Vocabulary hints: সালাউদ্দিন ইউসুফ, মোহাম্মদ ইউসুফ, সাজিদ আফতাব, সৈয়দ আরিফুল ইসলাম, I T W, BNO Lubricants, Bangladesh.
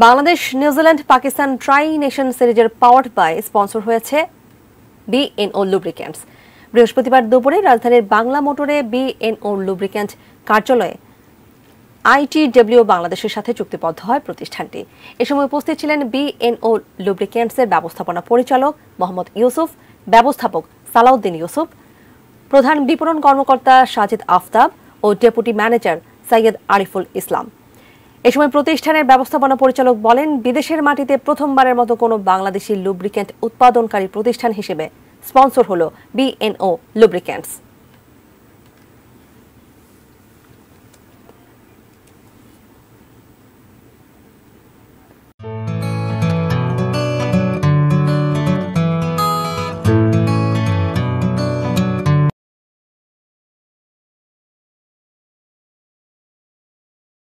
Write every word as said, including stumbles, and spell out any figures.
Bangladesh, New Zealand, Pakistan Tri-Nation Series powered by sponsor hoyeche B N O Lubricants. বৃহস্পতিবার দুপুরে রাজধানীর বাংলা মোটরে B N O lubricant কার্যালয়ে I T W বাংলাদেশের সাথে চুক্তিবদ্ধ হয় প্রতিষ্ঠানটি। এই সময় উপস্থিত ছিলেন B N O লুব্রিক্যান্টসের ব্যবস্থাপনা পরিচালক মোহাম্মদ ইউসুফ, ব্যবস্থাপক সালাউদ্দিন ইউসুফ, প্রধান বিপণন কর্মকর্তা সাজিদ আফতাব ও ডেপুটি ম্যানেজার সৈয়দ আরিফুল ইসলাম। এই সময় প্রতিষ্ঠানের ব্যবস্থাপনা পরিচালক বলেন, বিদেশের মাটিতে প্রথমবারের মতো কোনো বাংলাদেশি লুব্রিক্যান্ট উৎপাদনকারী প্রতিষ্ঠান হিসেবে স্পন্সর হলো B N O Lubricants।